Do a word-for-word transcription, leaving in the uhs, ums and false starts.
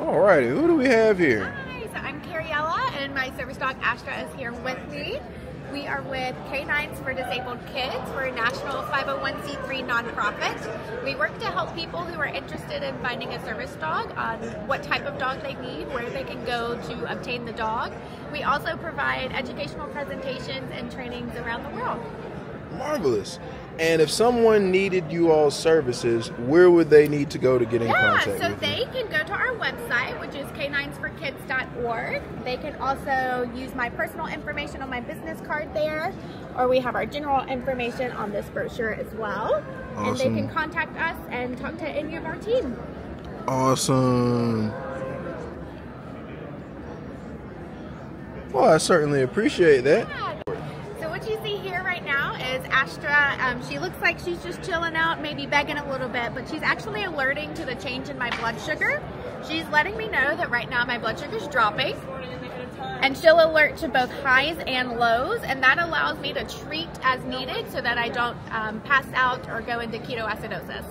All righty, who do we have here? Hi, so I'm Carriella, and my service dog Astra is here with me. We are with Canines for Disabled Kids. We're a national five oh one c three nonprofit. We work to help people who are interested in finding a service dog on what type of dog they need, where they can go to obtain the dog. We also provide educational presentations and trainings around the world. Marvelous. And if someone needed you all's services, where would they need to go to get in yeah, contact? Yeah, so they you? can go to our website, which is canines for kids dot org. They can also use my personal information on my business card there, or we have our general information on this brochure as well. Awesome. And they can contact us and talk to any of our team. Awesome. Well, I certainly appreciate that. Yeah. Astra, um, she looks like she's just chilling out, maybe begging a little bit, but she's actually alerting to the change in my blood sugar. She's letting me know that right now my blood sugar's dropping, and she'll alert to both highs and lows, and that allows me to treat as needed so that I don't um, pass out or go into ketoacidosis.